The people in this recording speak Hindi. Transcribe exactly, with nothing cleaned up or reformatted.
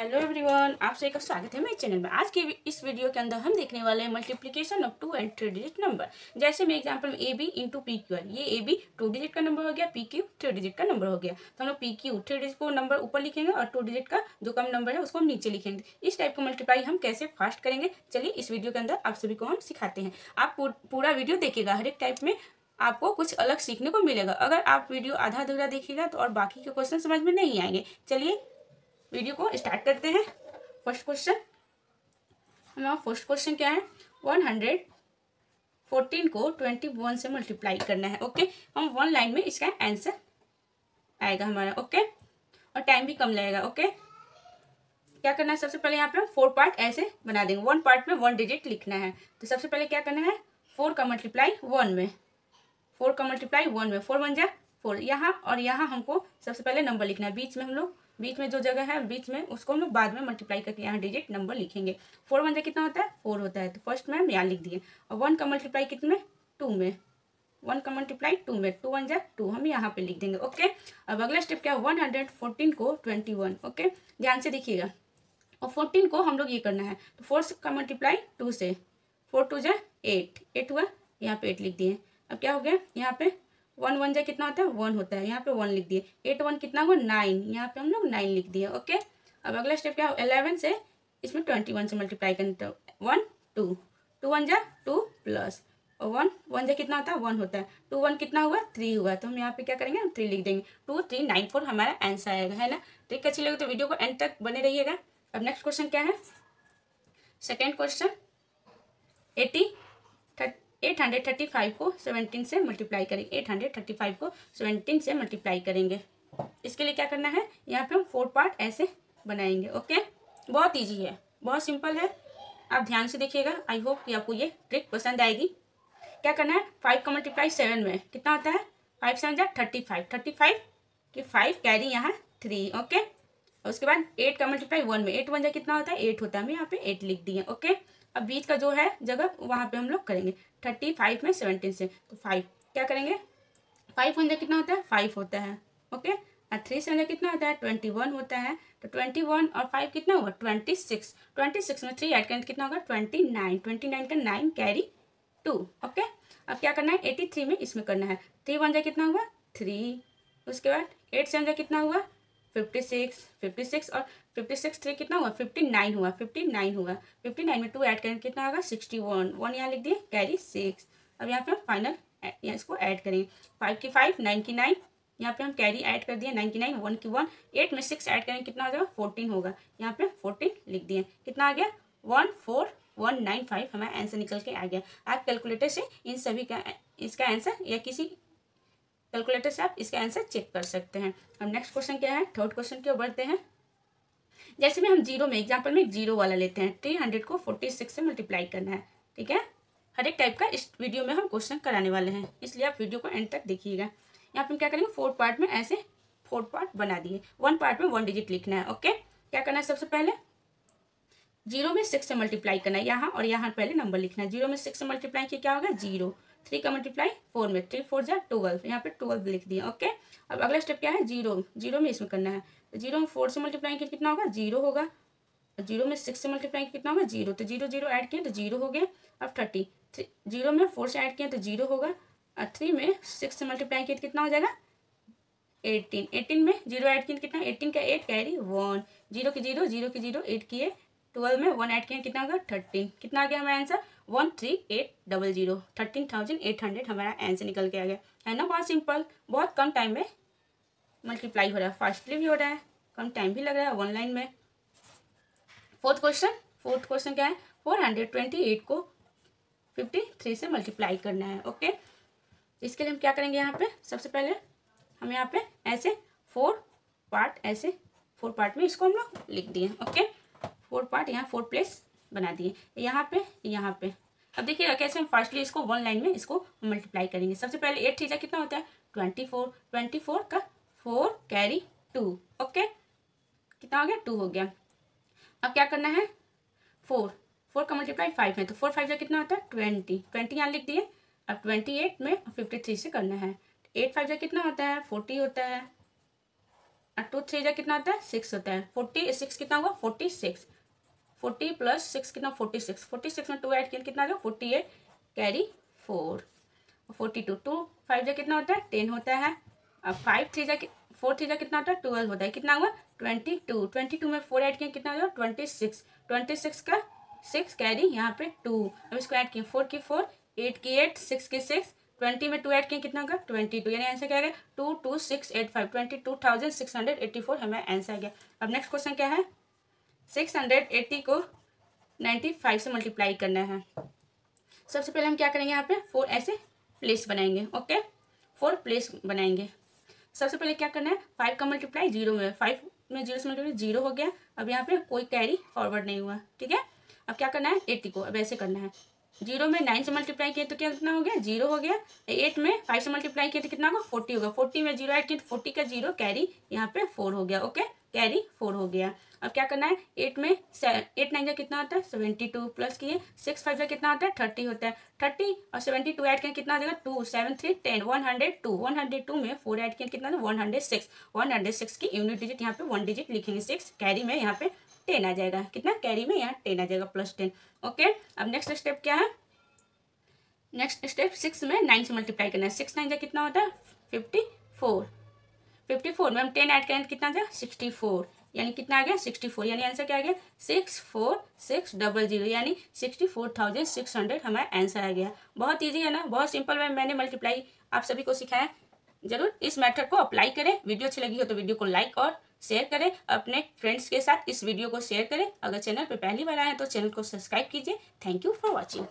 हेलो एवरीवन, आप सभी का स्वागत है मेरे चैनल में। आज के इस वीडियो के अंदर हम देखने वाले हैं multiplication of two and three digit number. जैसे मैं example A B into P Q, ये ए बी टू डिजिट का नंबर हो गया, पी क्यू थ्री डिजिट का नंबर हो गया। तो हम लोग पी क्यू थ्री डिजिट को नंबर ऊपर लिखेंगे और टू डिजिट का जो कम नंबर है उसको हम नीचे लिखेंगे। इस टाइप का मल्टीप्लाई हम कैसे फास्ट करेंगे, चलिए इस वीडियो के अंदर आप सभी को हम सिखाते हैं। आप पूरा वीडियो देखिएगा, हर एक टाइप में आपको कुछ अलग सीखने को मिलेगा। अगर आप वीडियो आधा अधूरा देखिएगा तो और बाकी के क्वेश्चन समझ में नहीं आएंगे। चलिए वीडियो को स्टार्ट करते हैं। फर्स्ट क्वेश्चन, हमारा फर्स्ट क्वेश्चन क्या है, एक सौ चौदह को इक्कीस से मल्टीप्लाई करना है। ओके, हम वन लाइन में इसका आंसर आएगा हमारा। ओके, और टाइम भी कम लगेगा। ओके, क्या करना है, सबसे पहले यहाँ पे हम फोर पार्ट ऐसे बना देंगे। वन पार्ट में वन डिजिट लिखना है, तो सबसे पहले क्या करना है, फोर का मल्टीप्लाई वन में, फोर का मल्टीप्लाई वन में, फोर वन जा फोर, यहाँ और यहाँ हमको सबसे पहले नंबर लिखना है। बीच में हम लोग बीच में जो जगह है बीच में उसको हम लोग बाद में मल्टीप्लाई करके यहाँ डिजिट नंबर लिखेंगे। फोर वन जा कितना होता है, फोर होता है, तो फर्स्ट में हम यहाँ लिख दिए। और वन का मल्टीप्लाई कितने, टू में, वन का मल्टीप्लाई टू में, टू वन जा टू, हम यहाँ पे लिख देंगे। ओके, अब अगला स्टेप क्या है, वन हंड्रेड फोर्टीन को ट्वेंटी वन। ओके, ध्यान से देखिएगा, और फोर्टीन को हम लोग ये करना है, तो फोर का मल्टीप्लाई टू से, फोर टू जा एट, एट हुआ, यहाँ पे एट लिख दिए। अब क्या हो गया, यहाँ पे वन वन जा कितना होता है, वन होता है, यहाँ पे वन लिख दिए। एट वन कितना हुआ, नाइन, यहाँ पे हम लोग नाइन लिख दिए। ओके, अब अगला स्टेप क्या हो, एलेवन से इसमें ट्वेंटी वन से मल्टीप्लाई करना, वन टू, टू वन जा टू प्लस, और वन वन जा कितना होता है, वन होता है, टू वन कितना हुआ, थ्री हुआ, तो हम यहाँ पे क्या करेंगे, हम थ्री लिख देंगे। टू थ्री नाइन फोर हमारा आंसर आएगा, है ना। ट्रिक अच्छी लगे तो वीडियो को एंड तक बने रहिएगा। अब नेक्स्ट क्वेश्चन क्या है, second question, eighty thirty eight hundred thirty five को सेवनटीन से मल्टीप्लाई करेंगे। एट हंड्रेड थर्टी फाइव को सेवनटीन से मल्टीप्लाई करेंगे। इसके लिए क्या करना है, यहाँ पे हम फोर पार्ट ऐसे बनाएंगे। ओके, बहुत इजी है, बहुत सिंपल है, आप ध्यान से देखिएगा। आई होप कि आपको ये ट्रिक पसंद आएगी। क्या करना है, फाइव का मल्टीप्लाई सेवन में कितना होता है, फाइव सेवन जा थर्टी फाइव, थर्टी फाइव की फाइव कैरी यहाँ थ्री। ओके, और उसके बाद एट का मल्टीप्लाई वन में, एट वन जा कितना होता है, एट होता है, हम यहाँ पे एट लिख दिए। ओके, अब बीच का जो है जगह वहाँ पे हम लोग करेंगे, थर्टी फाइव में सेवनटीन से, तो फाइव क्या करेंगे, फाइव वन जा कितना होता है, फाइव होता है। ओके, और थ्री से कितना होता है, ट्वेंटी वन होता है, तो ट्वेंटी वन और फाइव कितना होगा, ट्वेंटी सिक्स, ट्वेंटी सिक्स में थ्री ऐड करें कितना होगा, ट्वेंटी नाइन, ट्वेंटी नाइन का नाइन कैरी टू। ओके, अब क्या करना है, एटी थ्री में इसमें करना है, थ्री वन जा कितना हुआ, थ्री, उसके बाद एट सेवन जा कितना हुआ, फिफ्टी सिक्स, फिफ्टी सिक्स और फिफ्टी सिक्स थ्री कितना हुआ, फिफ्टी नाइन हुआ, फिफ्टी नाइन हुआ, फिफ्टी नाइन में टू ऐड करें कितना होगा, सिक्सटी वन, वन यहाँ लिख दिए, कैरी सिक्स। अब यहाँ पे हम फाइनल इसको ऐड करेंगे, फाइव की फाइव, नाइन की नाइन, यहाँ पे हम कैरी ऐड कर दिए, नाइन की नाइन, वन की वन, एट में सिक्स ऐड करें कितना हो जाएगा, फोर्टीन होगा, यहाँ पे फोर्टीन लिख दिए। कितना आ गया, one four one nine five हमारा आंसर निकल के आ गया। आप कैलकुलेटर से इन सभी का इसका आंसर या किसी कैलकुलेटर से आप इसका आंसर चेक कर सकते हैं। अब नेक्स्ट क्वेश्चन क्या है, थर्ड क्वेश्चन की ओर बढ़ते हैं। जैसे में हम जीरो में एग्जांपल में जीरो वाला लेते हैं, थ्री हंड्रेड को फोर्टी सिक्स से मल्टीप्लाई करना है। ठीक है, हर एक टाइप का इस वीडियो में हम क्वेश्चन कराने वाले हैं, इसलिए आप वीडियो को एंड तक देखिएगा। यहाँ पे हम क्या करेंगे, फोर्थ पार्ट में ऐसे फोर्थ पार्ट बना दिए, वन पार्ट में वन डिजिट लिखना है। ओके, क्या करना है, सबसे पहले जीरो में सिक्स से मल्टीप्लाई करना है, यहाँ और यहाँ पहले नंबर लिखना है। जीरो में सिक्स से मल्टीप्लाई किया क्या होगा, जीरो, थ्री का मल्टीप्लाई फोर में, थ्री फोर जा ट्वेल्व, यहाँ पे ट्वेल्व लिख दिए। ओके, अब अगला स्टेप क्या है, जीरो, जीरो में इसमें करना है, तो जीरो में फोर से मल्टीप्लाई किया कितना होगा, जीरो होगा, जीरो में सिक्स से मल्टीप्लाई किया कितना होगा, जीरो, तो जीरो जीरो ऐड किए तो जीरो हो गया। अब थर्टी, थ्री जीरो में फोर से ऐड किए तो जीरो होगा, और थ्री में सिक्स से मल्टीप्लाई किया कितना हो जाएगा, एटीन, एटीन में जीरो ऐड किए कितना, एटीन का एट कैरी वन, जीरो की जीरो, जीरो की जीरो, एट किए, ट्वेल्व में वन ऐड किया कितना होगा, थर्टीन, कितना आ गया हमारा answer, one three eight double zero, thirteen thousand eight hundred हमारा आंसर निकल के आ गया, है ना। बहुत सिंपल, बहुत कम टाइम में मल्टीप्लाई हो रहा है, फास्टली भी हो रहा है, कम टाइम भी लग रहा है वन लाइन में। फोर्थ क्वेश्चन, फोर्थ क्वेश्चन क्या है, फोर हंड्रेड ट्वेंटी एट को फिफ्टी थ्री से मल्टीप्लाई करना है। ओके, इसके लिए हम क्या करेंगे, यहाँ पे सबसे पहले हम यहाँ पे ऐसे फोर पार्ट ऐसे फोर पार्ट में इसको हम लोग लिख दिए। ओके, फोर पार्ट यहाँ फोर प्लेस बना दिए, यहाँ पे यहाँ पे। अब देखिएगा कैसे हम फास्टली इसको वन लाइन में इसको मल्टीप्लाई करेंगे। सबसे पहले एट थ्री जा कितना होता है, ट्वेंटी फोर, ट्वेंटी फोर का फोर कैरी टू। ओके, कितना हो गया, टू हो गया। अब क्या करना है, फोर, फोर का मल्टीप्लाई फाइव में, तो फोर फाइव जा कितना होता है, ट्वेंटी, ट्वेंटी यहाँ लिख दिए। अब ट्वेंटी एट में फिफ्टी थ्री से करना है, एट फाइव जा कितना होता है, फोर्टी होता है, टू थ्री जा कितना आता है सिक्स होता है। फोर्टी सिक्स कितना होगा forty six. Forty plus six कितना फोर्टी सिक्स। फोर्टी सिक्स में टू ऐड किया कितना आ जाएगा forty eight carry four. Forty two two five जा कितना होता है टेन होता है। अब फाइव थ्री जा फोर थ्री जा कितना होता है ट्वेल्व होता है। कितना हुआ ट्वेंटी टू। ट्वेंटी टू में फोर ऐड किया कितना आ जाएगा ट्वेंटी सिक्स। ट्वेंटी सिक्स का सिक्स कैरी यहाँ पे टू। अब इसको ऐड किए फोर की फोर एट की एट सिक्स की सिक्स। ट्वेंटी में टू ऐड किए कितना होगा ट्वेंटी टू। यानी आंसर क्या है two two six eight five. Twenty two thousand six hundred eighty four हमें आंसर आ गया। अब नेक्स्ट क्वेश्चन क्या है सिक्स हंड्रेड एट्टी को नाइन्टी फाइव से मल्टीप्लाई करना है। सबसे पहले हम क्या करेंगे यहाँ पे फोर ऐसे प्लेस बनाएंगे। ओके फोर प्लेस बनाएंगे। सबसे पहले क्या करना है फाइव का मल्टीप्लाई जीरो में। फाइव में जीरो से मल्टीप्लाई जीरो हो गया। अब यहाँ पे कोई कैरी फॉरवर्ड नहीं हुआ ठीक है। अब क्या करना है एट्टी को अब ऐसे करना है। जीरो में नाइन से मल्टीप्लाई किया तो क्या कितना हो गया जीरो हो गया। एट में फाइव से मल्टीप्लाई किया तो कितना होगा फोर्टी होगा। फोर्टी में जीरो ऐड किया तो फोर्टी का जीरो कैरी यहाँ पे फोर हो गया। ओके कैरी फोर हो गया। अब क्या करना है एट में एट नाइन का कितना होता है सेवेंटी टू प्लस किए सिक्स फाइव का कितना होता है थर्टी होता है। थर्टी और सेवेंटी टू ऐड किया कितना आ जाएगा two seven three ten one hundred two. One hundred two में फोर ऐड किया कितना one hundred six. One hundred six की यूनिट डिजिट यहाँ पे वन डिजिट लिखेंगे सिक्स कैरी में यहाँ पे टेन आ जाएगा। कितना कैरी में यहाँ टेन आ जाएगा प्लस टेन। ओके अब नेक्स्ट स्टेप क्या है नेक्स्ट स्टेप सिक्स में नाइन से मल्टीप्लाई करना है। सिक्स नाइन का कितना होता है फिफ्टी फोर। फिफ्टी फोर में हम टेन ऐड करें कितना आ जाएगा सिक्सटी फोर। यानी कितना आ गया सिक्सटी फोर। यानी आंसर क्या आ गया six four six double zero. यानी sixty four thousand six hundred हमारा आंसर आ गया। बहुत ईजी है ना बहुत सिंपल वे मैंने मल्टीप्लाई आप सभी को सिखाया। जरूर इस मेथड को अप्लाई करें। वीडियो अच्छी लगी हो तो वीडियो को लाइक और शेयर करें। अपने फ्रेंड्स के साथ इस वीडियो को शेयर करें। अगर चैनल पर पहली बार आए हैं तो चैनल को सब्सक्राइब कीजिए। Thank you for watching.